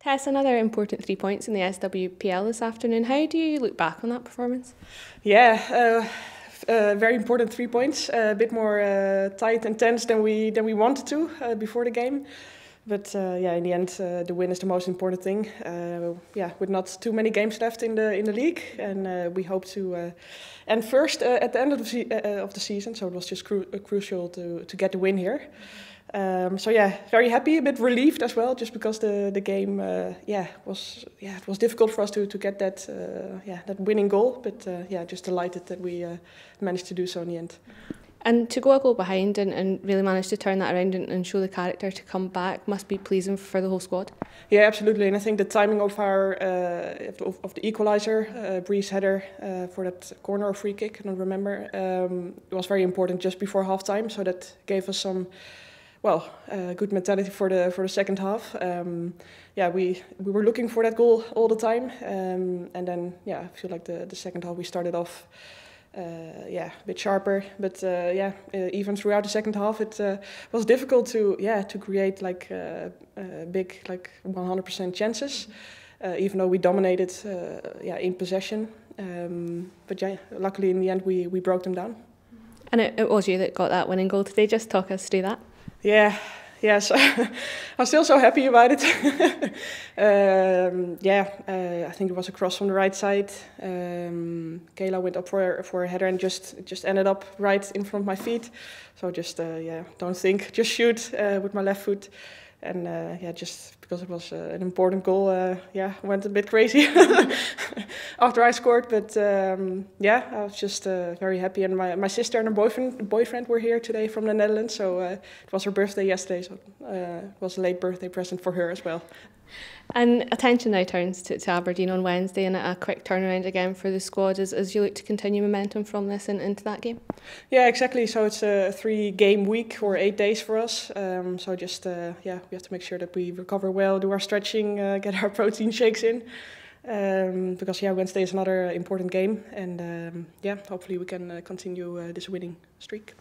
Tess, another important 3 points in the SWPL this afternoon. How do you look back on that performance? Yeah, very important 3 points. A bit more tight and tense than we wanted to before the game. But yeah, in the end, the win is the most important thing. Yeah, with not too many games left in the league, and we hope to end first at the end of the season. So it was just crucial to get the win here. So yeah, very happy, a bit relieved as well, just because the game, it was difficult for us to get that that winning goal. But yeah, just delighted that we managed to do so in the end. And to go a goal behind and really manage to turn that around and show the character to come back must be pleasing for the whole squad. Yeah, absolutely. And I think the timing of our the equaliser, Bree's header for that corner or free kick, I don't remember, was very important just before halftime. So that gave us some, well, good mentality for the second half. Yeah, we were looking for that goal all the time, and then yeah, I feel like the second half we started off. Yeah, a bit sharper, but yeah, even throughout the second half, it was difficult to create like big, like 100% chances, even though we dominated, in possession. But yeah, luckily in the end we broke them down. And it was you that got that winning goal today. Just talk us through that. Yeah. Yes, I'm still so happy about it. I think it was a cross from the right side. Kayla went up for a header and just ended up right in front of my feet. So just don't think, just shoot with my left foot. And just because it was an important goal, went a bit crazy after I scored. But I was just very happy. And my sister and her boyfriend were here today from the Netherlands, so it was her birthday yesterday. So it was a late birthday present for her as well. And attention now turns to Aberdeen on Wednesday, and a quick turnaround again for the squad as you look to continue momentum from this and into that game. Yeah, exactly. So it's a 3-game week or 8 days for us. So just we have to make sure that we recover well, do our stretching, get our protein shakes in, because Wednesday is another important game, and hopefully we can continue this winning streak.